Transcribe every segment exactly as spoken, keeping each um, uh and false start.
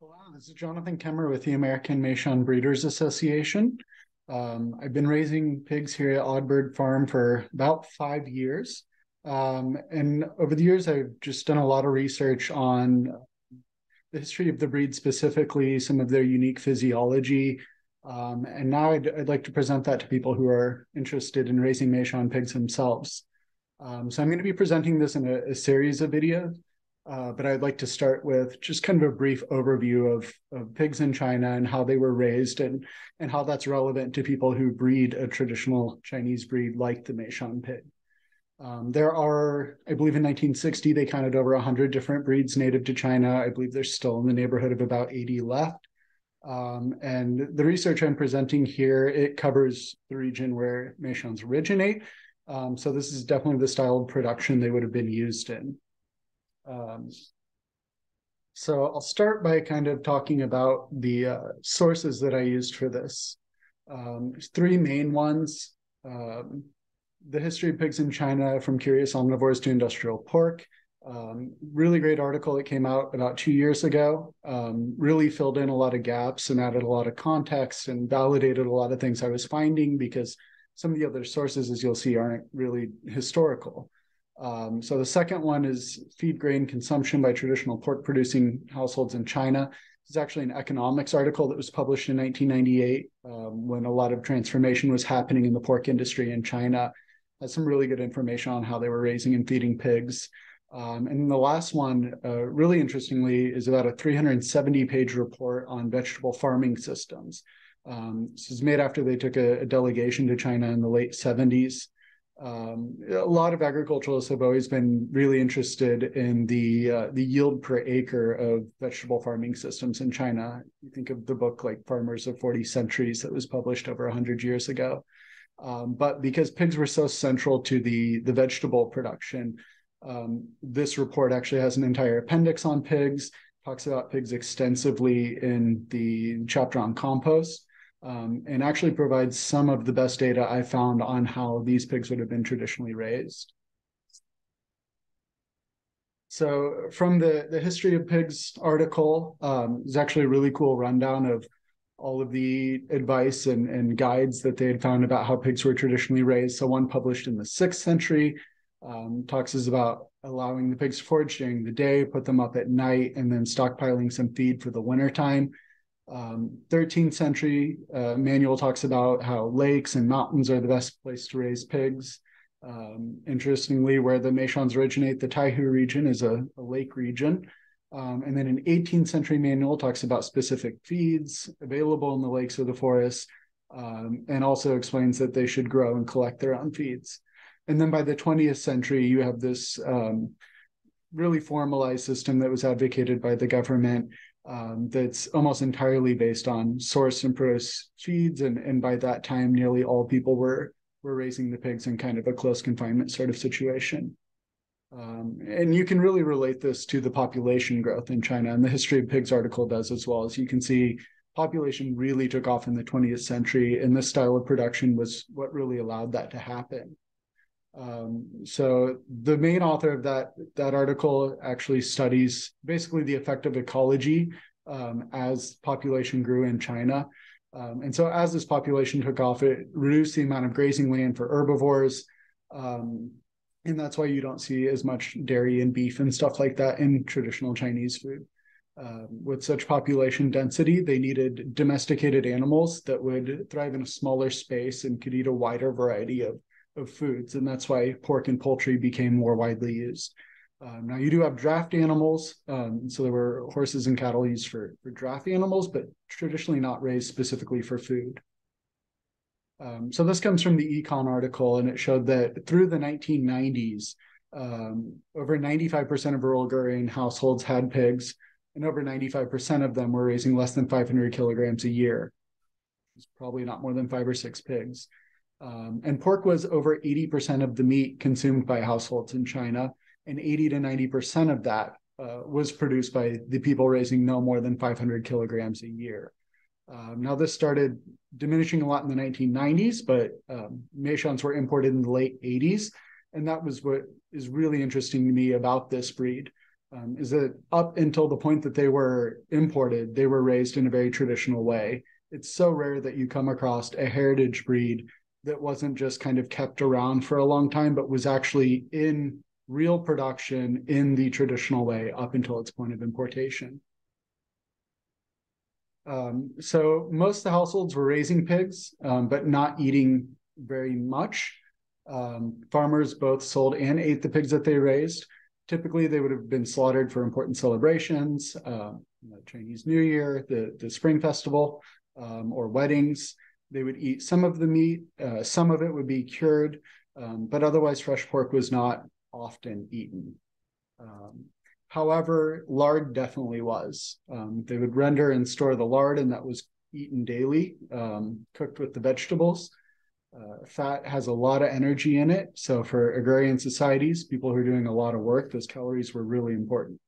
Hello, this is Jonathan Kemmerer with the American Meishan Breeders Association. Um, I've been raising pigs here at Oddbird Farm for about five years. Um, and over the years, I've just done a lot of research on the history of the breed, specifically some of their unique physiology. Um, and now I'd, I'd like to present that to people who are interested in raising Meishan pigs themselves. Um, so I'm going to be presenting this in a, a series of videos. Uh, but I'd like to start with just kind of a brief overview of, of pigs in China and how they were raised and, and how that's relevant to people who breed a traditional Chinese breed like the Meishan pig. Um, there are, I believe in nineteen sixty, they counted over one hundred different breeds native to China. I believe there's still in the neighborhood of about eighty left. Um, and the research I'm presenting here, it covers the region where Meishans originate. Um, so this is definitely the style of production they would have been used in. Um, so I'll start by kind of talking about the uh, sources that I used for this. Um, there's three main ones. Um, the History of Pigs in China, From Curious Omnivores to Industrial Pork. Um, really great article that came out about two years ago. Um, really filled in a lot of gaps and added a lot of context and validated a lot of things I was finding, because some of the other sources, as you'll see, aren't really historical. Um, so the second one is Feed Grain Consumption by Traditional Pork-Producing Households in China. It's actually an economics article that was published in nineteen ninety-eight um, when a lot of transformation was happening in the pork industry in China. It has some really good information on how they were raising and feeding pigs. Um, and the last one, uh, really interestingly, is about a three hundred seventy page report on vegetable farming systems. Um, this was made after they took a, a delegation to China in the late seventies. Um, a lot of agriculturalists have always been really interested in the uh, the yield per acre of vegetable farming systems in China. You think of the book like Farmers of forty Centuries that was published over one hundred years ago. Um, but because pigs were so central to the, the vegetable production, um, this report actually has an entire appendix on pigs, talks about pigs extensively in the chapter on compost. Um, and actually provides some of the best data I found on how these pigs would have been traditionally raised. So from the, the History of Pigs article, um, is actually a really cool rundown of all of the advice and, and guides that they had found about how pigs were traditionally raised. So one published in the sixth century um, talks is about allowing the pigs to forage during the day, put them up at night, and then stockpiling some feed for the wintertime. Um, thirteenth century uh, manual talks about how lakes and mountains are the best place to raise pigs. Um, interestingly, where the Meishans originate, the Taihu region is a, a lake region. Um, and then an eighteenth century manual talks about specific feeds available in the lakes or the forests, um, and also explains that they should grow and collect their own feeds. And then by the twentieth century, you have this um, really formalized system that was advocated by the government. Um, that's almost entirely based on source and produce feeds, and, and by that time, nearly all people were were raising the pigs in kind of a close confinement sort of situation. Um, and you can really relate this to the population growth in China, and the History of Pigs article does as well. As you can see, population really took off in the twentieth century, and this style of production was what really allowed that to happen. Um, so the main author of that, that article actually studies basically the effect of ecology um, as population grew in China. Um, and so as this population took off, it reduced the amount of grazing land for herbivores. Um, and that's why you don't see as much dairy and beef and stuff like that in traditional Chinese food. Um, with such population density, they needed domesticated animals that would thrive in a smaller space and could eat a wider variety of of foods, and that's why pork and poultry became more widely used. Um, now you do have draft animals, um, so there were horses and cattle used for, for draft animals, but traditionally not raised specifically for food. Um, so this comes from the Econ article, and it showed that through the nineteen nineties, um, over ninety-five percent of rural agrarian households had pigs, and over ninety-five percent of them were raising less than five hundred kilograms a year. It's probably not more than five or six pigs. Um, and pork was over eighty percent of the meat consumed by households in China, and eighty to ninety percent of that uh, was produced by the people raising no more than five hundred kilograms a year. Um, now this started diminishing a lot in the nineteen nineties, but um, Meishans were imported in the late eighties, and that was what is really interesting to me about this breed. Um, is that up until the point that they were imported, they were raised in a very traditional way. It's so rare that you come across a heritage breed that wasn't just kind of kept around for a long time, but was actually in real production in the traditional way up until its point of importation. Um, so most of the households were raising pigs, um, but not eating very much. Um, farmers both sold and ate the pigs that they raised. Typically, they would have been slaughtered for important celebrations, uh, you know, Chinese New Year, the, the Spring Festival, um, or weddings. They would eat some of the meat. Uh, some of it would be cured, um, but otherwise fresh pork was not often eaten. Um, however, lard definitely was. Um, they would render and store the lard, and that was eaten daily, um, cooked with the vegetables. Uh, fat has a lot of energy in it. So for agrarian societies, people who are doing a lot of work, those calories were really important.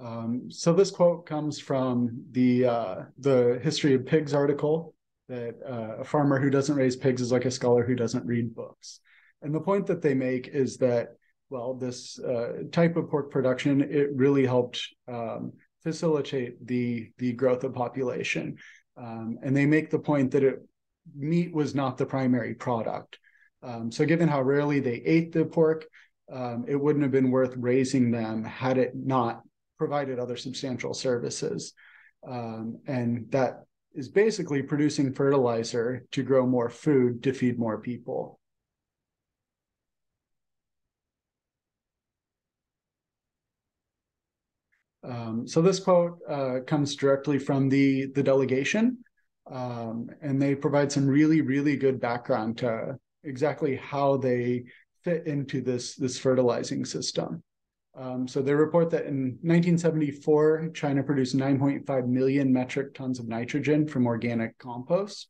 Um, so this quote comes from the, uh, the History of Pigs article that uh, a farmer who doesn't raise pigs is like a scholar who doesn't read books. And the point that they make is that, well, this uh, type of pork production, it really helped um, facilitate the, the growth of population. Um, and they make the point that it meat was not the primary product. Um, so given how rarely they ate the pork, um, it wouldn't have been worth raising them had it not provided other substantial services. Um, and that is basically producing fertilizer to grow more food to feed more people. Um, so this quote uh, comes directly from the, the delegation. Um, and they provide some really, really good background to exactly how they fit into this, this fertilizing system. Um, so they report that in nineteen seventy-four, China produced nine point five million metric tons of nitrogen from organic compost.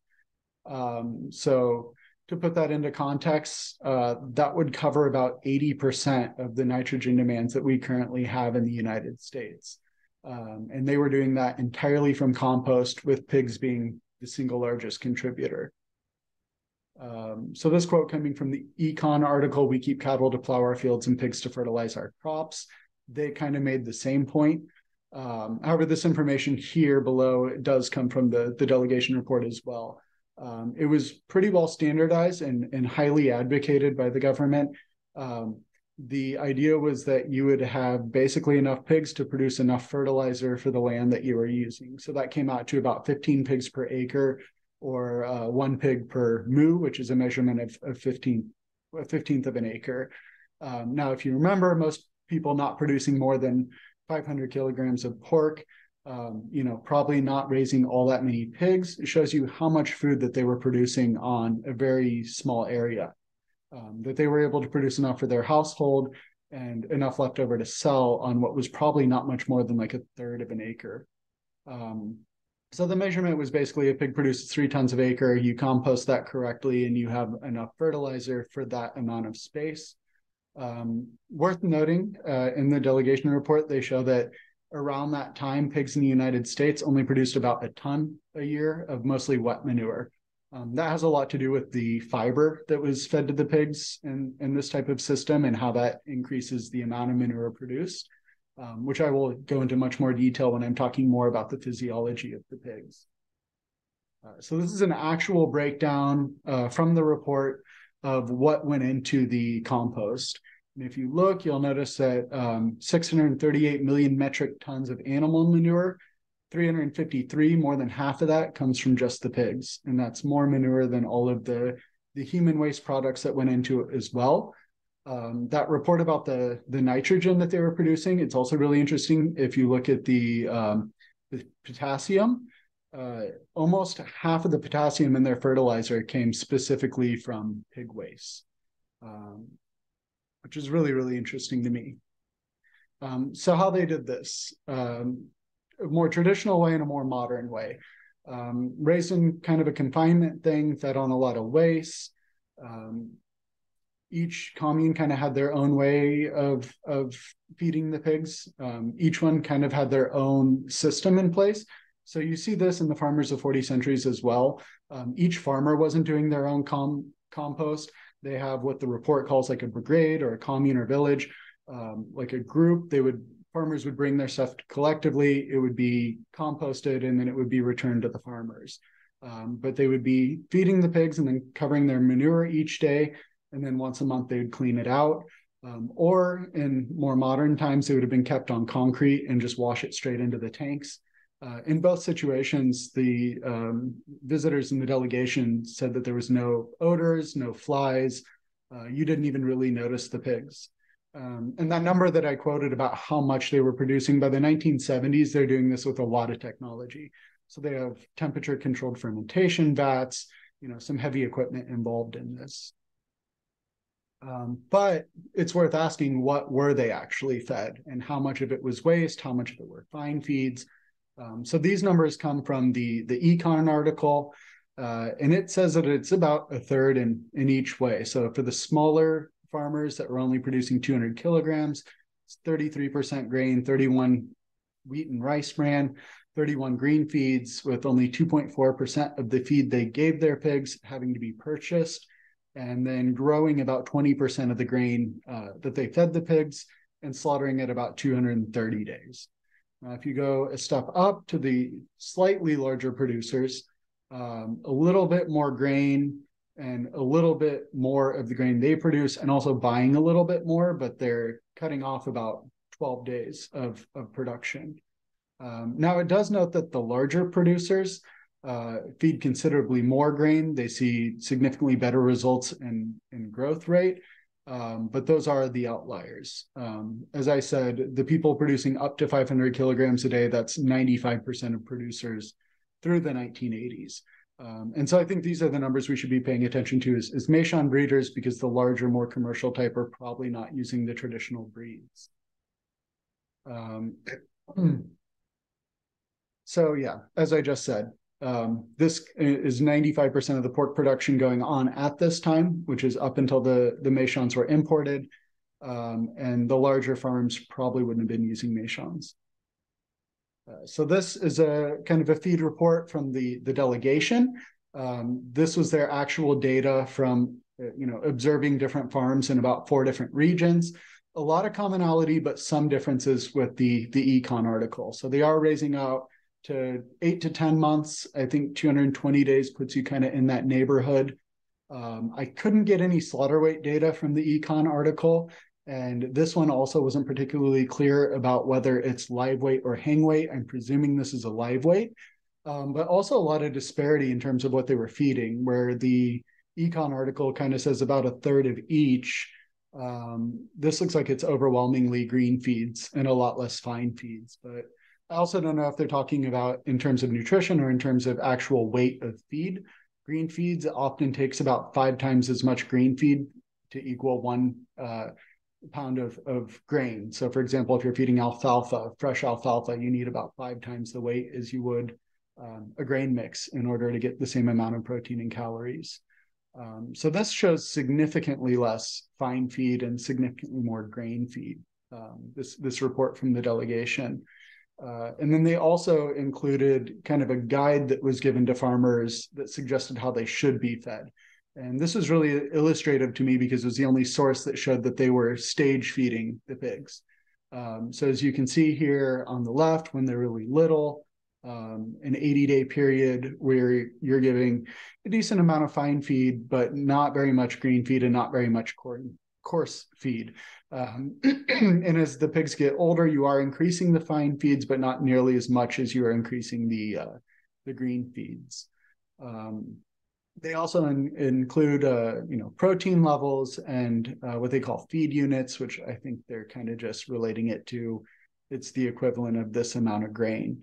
Um, so to put that into context, uh, that would cover about eighty percent of the nitrogen demands that we currently have in the United States. Um, and they were doing that entirely from compost, with pigs being the single largest contributor. Um, so this quote coming from the Econ article, "We keep cattle to plow our fields and pigs to fertilize our crops." They kind of made the same point. Um, however, this information here below, it does come from the, the delegation report as well. Um, it was pretty well standardized and, and highly advocated by the government. Um, The idea was that you would have basically enough pigs to produce enough fertilizer for the land that you were using. So that came out to about fifteen pigs per acre, or uh, one pig per mu, which is a measurement of, of fifteen, a fifteenth of an acre. Um, now, if you remember, most people not producing more than five hundred kilograms of pork, um, you know, probably not raising all that many pigs. It shows you how much food that they were producing on a very small area. Um, that they were able to produce enough for their household and enough left over to sell on what was probably not much more than like a third of an acre. Um, so the measurement was basically a pig produces three tons of acre, you compost that correctly, and you have enough fertilizer for that amount of space. Um, worth noting, uh, in the delegation report, they show that around that time, pigs in the United States only produced about a ton a year of mostly wet manure. Um, that has a lot to do with the fiber that was fed to the pigs in, in this type of system, and how that increases the amount of manure produced, um, which I will go into much more detail when I'm talking more about the physiology of the pigs. Uh, so this is an actual breakdown uh, from the report of what went into the compost. And if you look, you'll notice that um, six hundred thirty-eight million metric tons of animal manure, three hundred fifty-three, more than half of that, comes from just the pigs. And that's more manure than all of the, the human waste products that went into it as well. Um, that report about the, the nitrogen that they were producing, it's also really interesting. If you look at the, um, the potassium, uh, almost half of the potassium in their fertilizer came specifically from pig waste, um, which is really, really interesting to me. Um, so how they did this. Um, A more traditional way and a more modern way. Um, raised in kind of a confinement thing, fed on a lot of waste. Um, each commune kind of had their own way of, of feeding the pigs. Um, each one kind of had their own system in place. So you see this in the Farmers of forty Centuries as well. Um, each farmer wasn't doing their own com compost. They have what the report calls like a brigade or a commune or village um, like a group. They would, farmers would bring their stuff collectively. It would be composted and then it would be returned to the farmers. Um, but they would be feeding the pigs and then covering their manure each day. And then once a month, they would clean it out. Um, or in more modern times, they would have been kept on concrete and just wash it straight into the tanks. Uh, in both situations, the um, visitors in the delegation said that there was no odors, no flies. Uh, you didn't even really notice the pigs. Um, and that number that I quoted about how much they were producing, by the nineteen seventies, they're doing this with a lot of technology. So they have temperature-controlled fermentation vats, you know, some heavy equipment involved in this. Um, but it's worth asking, what were they actually fed and how much of it was waste, how much of it were fine feeds. Um, so these numbers come from the, the Econ article, uh, and it says that it's about a third in, in each way. So for the smaller farmers that were only producing two hundred kilograms, it's thirty-three percent grain, thirty-one wheat and rice bran, thirty-one green feeds, with only two point four percent of the feed they gave their pigs having to be purchased, and then growing about twenty percent of the grain uh, that they fed the pigs and slaughtering at about two hundred thirty days. Now, if you go a step up to the slightly larger producers, um, a little bit more grain and a little bit more of the grain they produce, and also buying a little bit more, but they're cutting off about twelve days of, of production. Um, now, it does note that the larger producers uh, feed considerably more grain. They see significantly better results in, in growth rate. Um, but those are the outliers. Um, as I said, the people producing up to five hundred kilograms a day, that's ninety-five percent of producers through the nineteen eighties. Um, and so I think these are the numbers we should be paying attention to as, as Meishan breeders, because the larger, more commercial type are probably not using the traditional breeds. Um, so yeah, as I just said, Um, this is ninety-five percent of the pork production going on at this time, which is up until the, the Meishans were imported. Um, and the larger farms probably wouldn't have been using Meishans. Uh, so this is a kind of a feed report from the, the delegation. Um, this was their actual data from, you know, observing different farms in about four different regions. A lot of commonality, but some differences with the, the Econ article. So they are raising out to eight to ten months. I think two hundred twenty days puts you kind of in that neighborhood. Um, I couldn't get any slaughter weight data from the Econ article. And this one also wasn't particularly clear about whether it's live weight or hang weight. I'm presuming this is a live weight, um, but also a lot of disparity in terms of what they were feeding, where the Econ article kind of says about a third of each. Um, this looks like it's overwhelmingly green feeds and a lot less fine feeds, but I also don't know if they're talking about in terms of nutrition or in terms of actual weight of feed. Green feeds often takes about five times as much green feed to equal one uh, pound of, of grain. So for example, if you're feeding alfalfa, fresh alfalfa, you need about five times the weight as you would um, a grain mix in order to get the same amount of protein and calories. Um, so this shows significantly less fine feed and significantly more grain feed, um, this, this report from the delegation. Uh, and then they also included kind of a guide that was given to farmers that suggested how they should be fed. And this was really illustrative to me because it was the only source that showed that they were stage feeding the pigs. Um, so as you can see here on the left, when they're really little, um, an eighty day period where you're giving a decent amount of fine feed, but not very much green feed and not very much corn. coarse feed. Um, and as the pigs get older, you are increasing the fine feeds, but not nearly as much as you are increasing the uh, the green feeds. Um, they also in, include, uh, you know, protein levels and uh, what they call feed units, which I think they're kind of just relating it to, it's the equivalent of this amount of grain.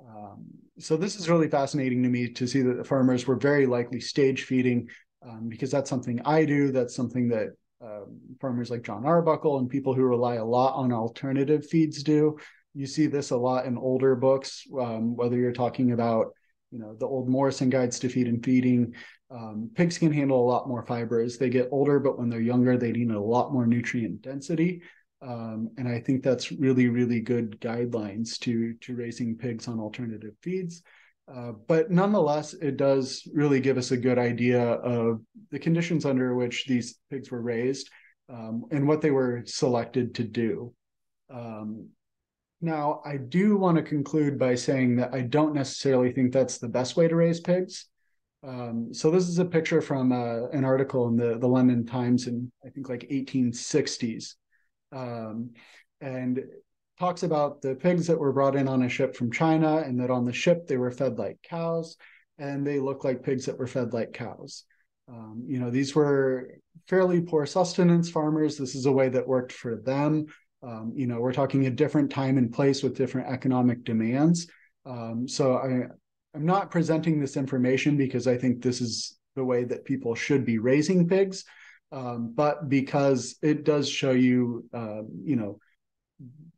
Um, so this is really fascinating to me to see that the farmers were very likely stage feeding, um, because that's something I do. That's something that Um, farmers like John Arbuckle and people who rely a lot on alternative feeds do. You see this a lot in older books, um, whether you're talking about, you know, the old Morrison guides to feed and feeding. Um, pigs can handle a lot more fiber as they get older, but when they're younger, they need a lot more nutrient density. Um, and I think that's really, really good guidelines to, to raising pigs on alternative feeds. Uh, but nonetheless, it does really give us a good idea of the conditions under which these pigs were raised um, and what they were selected to do. Um, now, I do want to conclude by saying that I don't necessarily think that's the best way to raise pigs. Um, so this is a picture from uh, an article in the, the London Times in, I think, like eighteen sixties, um, and talks about the pigs that were brought in on a ship from China, and that on the ship they were fed like cows, and they looked like pigs that were fed like cows. Um, you know, these were fairly poor sustenance farmers. This is a way that worked for them. Um, you know, we're talking a different time and place with different economic demands. Um, so I... I'm not presenting this information because I think this is the way that people should be raising pigs, um, but because it does show you, uh, you know,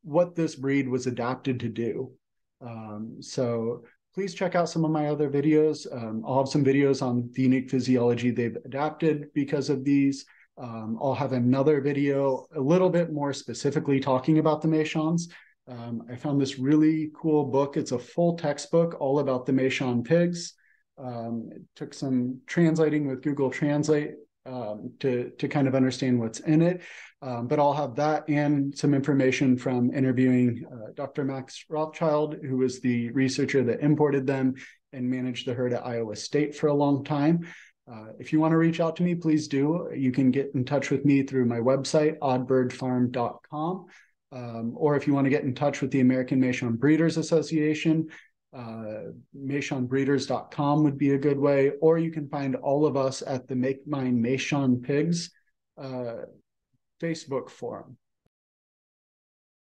what this breed was adapted to do. Um, so please check out some of my other videos. Um, I'll have some videos on the unique physiology they've adapted because of these. Um, I'll have another video a little bit more specifically talking about the Meishans. Um, I found this really cool book. It's a full textbook all about the Meishan pigs. Um, it took some translating with Google Translate um, to, to kind of understand what's in it. Um, but I'll have that and some information from interviewing uh, Doctor Max Rothschild, who was the researcher that imported them and managed the herd at Iowa State for a long time. Uh, if you want to reach out to me, please do. You can get in touch with me through my website, oddbird farm dot com. Um, or if you want to get in touch with the American Meishan Breeders Association, uh, meishan breeders dot com would be a good way. Or you can find all of us at the Make My Meishan Pigs uh, Facebook forum.